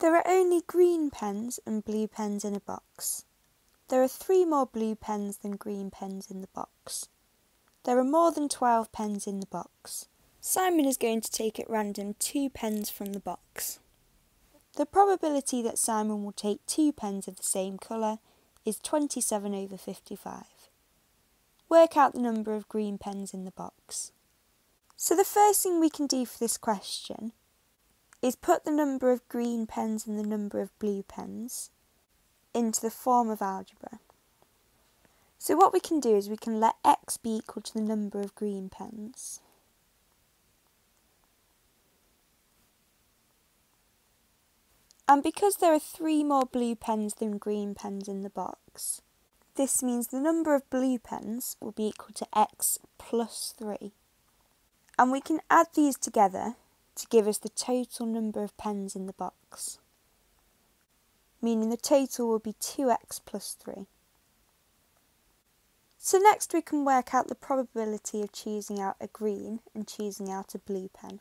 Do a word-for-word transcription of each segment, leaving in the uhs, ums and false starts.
There are only green pens and blue pens in a box. There are three more blue pens than green pens in the box. There are more than twelve pens in the box. Simon is going to take at random two pens from the box. The probability that Simon will take two pens of the same colour is twenty-seven over fifty-five. Work out the number of green pens in the box. So the first thing we can do for this question is put the number of green pens and the number of blue pens into the form of algebra. So what we can do is we can let x be equal to the number of green pens. And because there are three more blue pens than green pens in the box, this means the number of blue pens will be equal to x plus three. And we can add these together to give us the total number of pens in the box, meaning the total will be two x plus three. So next we can work out the probability of choosing out a green and choosing out a blue pen.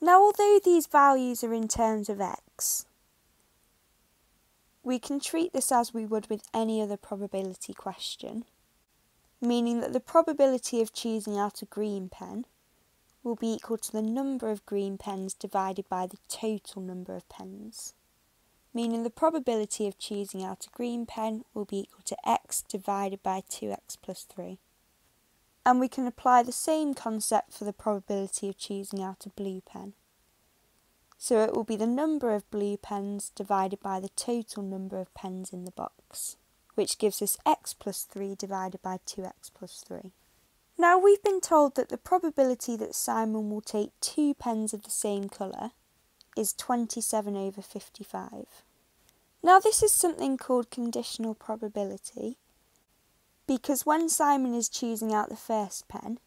Now, although these values are in terms of x, we can treat this as we would with any other probability question, meaning that the probability of choosing out a green pen will be equal to the number of green pens divided by the total number of pens, meaning the probability of choosing out a green pen will be equal to x divided by two x plus three. And we can apply the same concept for the probability of choosing out a blue pen. So it will be the number of blue pens divided by the total number of pens in the box, which gives us x plus three divided by two x plus three. Now, we've been told that the probability that Simon will take two pens of the same colour is twenty-seven over fifty-five. Now, this is something called conditional probability, because when Simon is choosing out the first pen,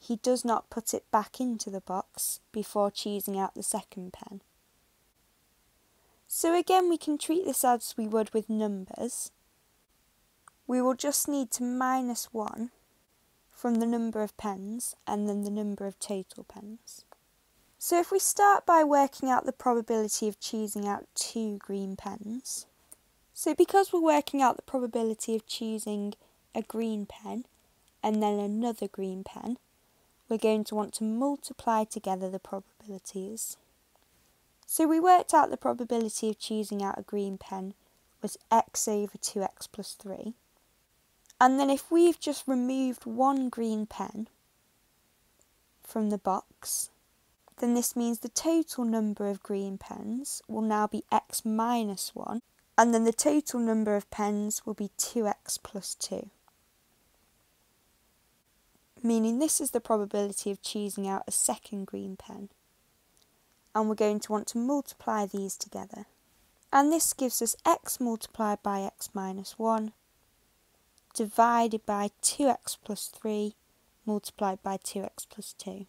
he does not put it back into the box before choosing out the second pen. So again, we can treat this as we would with numbers. We will just need to minus one from the number of pens and then the number of total pens. So if we start by working out the probability of choosing out two green pens, so because we're working out the probability of choosing a green pen and then another green pen, we're going to want to multiply together the probabilities. So we worked out the probability of choosing out a green pen was x over two x plus three. And then if we've just removed one green pen from the box, then this means the total number of green pens will now be x minus one, and then the total number of pens will be two x plus two. Meaning this is the probability of choosing out a second green pen. And we're going to want to multiply these together. And this gives us x multiplied by x minus one divided by two x plus three multiplied by two x plus two.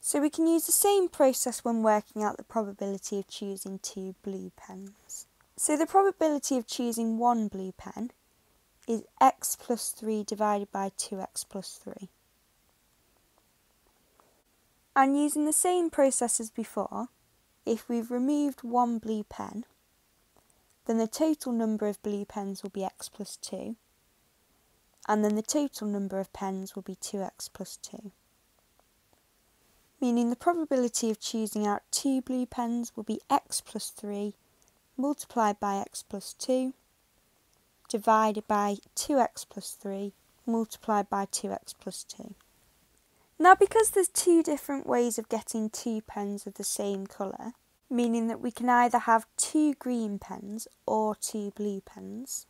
So we can use the same process when working out the probability of choosing two blue pens. So the probability of choosing one blue pen is x plus three divided by two x plus three. And using the same process as before, if we've removed one blue pen, then the total number of blue pens will be x plus two, and then the total number of pens will be two x plus two. Meaning the probability of choosing out two blue pens will be x plus three multiplied by x plus two divided by two x plus three multiplied by two x plus two. Now, because there's two different ways of getting two pens of the same colour, meaning that we can either have two green pens or two blue pens,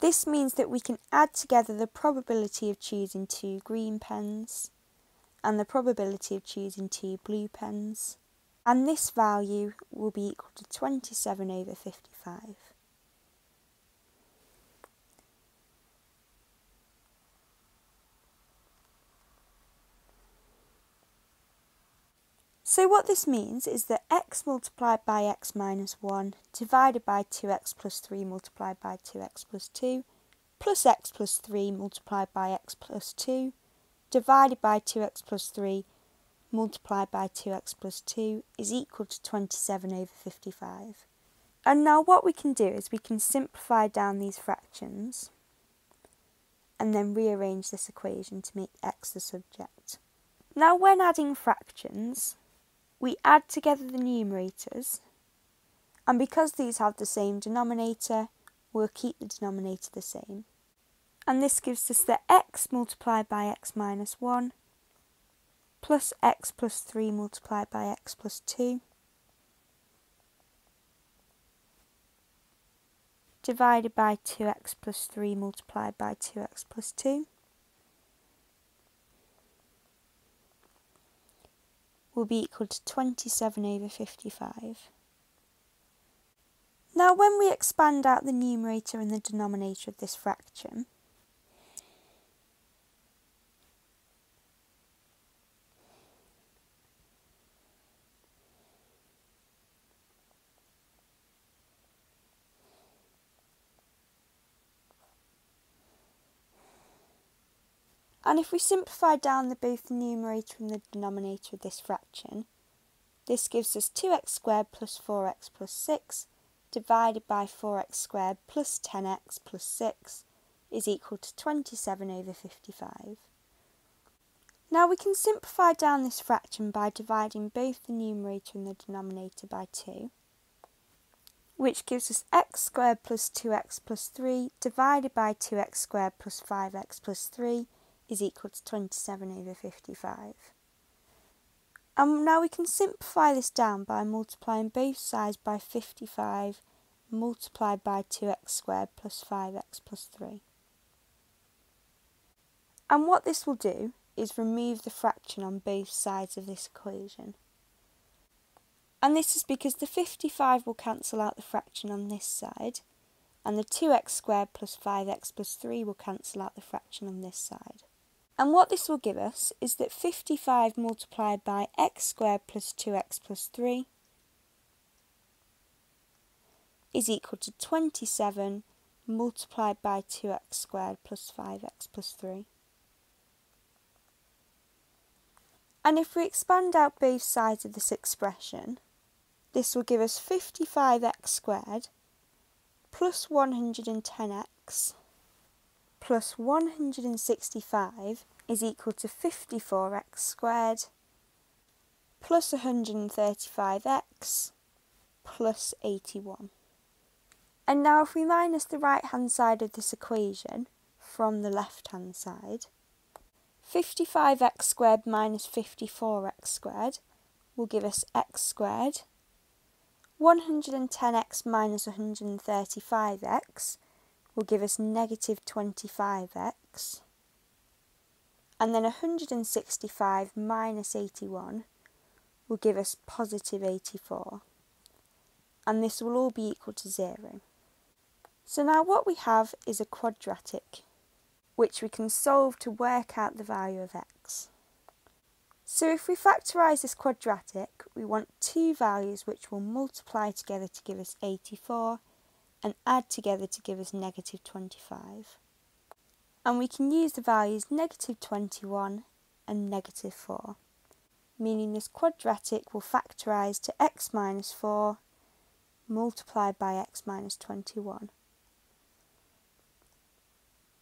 this means that we can add together the probability of choosing two green pens and the probability of choosing two blue pens, and this value will be equal to twenty-seven over fifty-five. So what this means is that x multiplied by x minus one divided by two x plus three multiplied by two x plus two plus x plus three multiplied by x plus two divided by two x plus three multiplied by two x plus two is equal to twenty-seven over fifty-five. And now what we can do is we can simplify down these fractions and then rearrange this equation to make x the subject. Now when adding fractions, we add together the numerators, and because these have the same denominator, we'll keep the denominator the same. And this gives us the x multiplied by x minus one plus x plus three multiplied by x plus two divided by two x plus three multiplied by two x plus two will be equal to twenty-seven over fifty-five. Now when we expand out the numerator and the denominator of this fraction, and if we simplify down the, both the numerator and the denominator of this fraction, this gives us two x squared plus four x plus six divided by four x squared plus ten x plus six is equal to twenty-seven over fifty-five. Now we can simplify down this fraction by dividing both the numerator and the denominator by two, which gives us x squared plus two x plus three divided by two x squared plus five x plus three is equal to twenty-seven over fifty-five. And now we can simplify this down by multiplying both sides by fifty-five multiplied by two x squared plus five x plus three. And what this will do is remove the fraction on both sides of this equation. And this is because the fifty-five will cancel out the fraction on this side, and the two x squared plus five x plus three will cancel out the fraction on this side. And what this will give us is that fifty-five multiplied by x squared plus two x plus three is equal to twenty-seven multiplied by two x squared plus five x plus three. And if we expand out both sides of this expression, this will give us fifty-five x squared plus one hundred ten x plus one hundred sixty-five is equal to fifty-four x squared plus one hundred thirty-five x plus eighty-one. And now if we minus the right hand side of this equation from the left hand side, fifty-five x squared minus fifty-four x squared will give us x squared, one hundred ten x minus one hundred thirty-five x will give us negative twenty-five x, and then one hundred sixty-five minus eighty-one will give us positive eighty-four, and this will all be equal to zero. So now what we have is a quadratic which we can solve to work out the value of x. So if we factorise this quadratic, we want two values which will multiply together to give us eighty-four and add together to give us negative twenty-five. And we can use the values negative twenty-one and negative four, meaning this quadratic will factorise to x minus four multiplied by x minus twenty-one,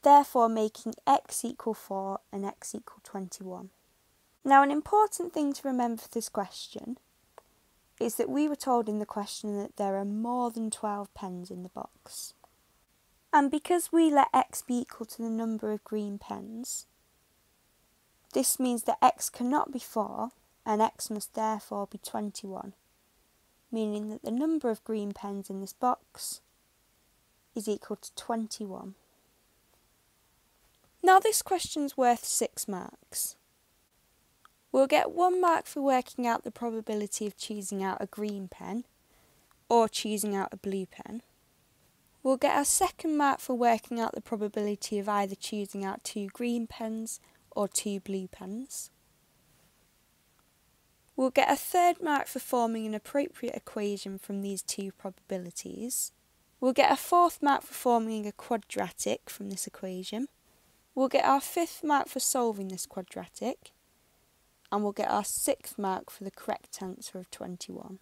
therefore making x equal four and x equal twenty-one. Now an important thing to remember for this question is that we were told in the question that there are more than twelve pens in the box. And because we let x be equal to the number of green pens, this means that x cannot be four and x must therefore be twenty-one, meaning that the number of green pens in this box is equal to twenty-one. Now this question's worth six marks. We'll get one mark for working out the probability of choosing out a green pen or choosing out a blue pen. We'll get our second mark for working out the probability of either choosing out two green pens or two blue pens. We'll get a third mark for forming an appropriate equation from these two probabilities. We'll get a fourth mark for forming a quadratic from this equation. We'll get our fifth mark for solving this quadratic. and we'll get our sixth mark for the correct answer of twenty-one.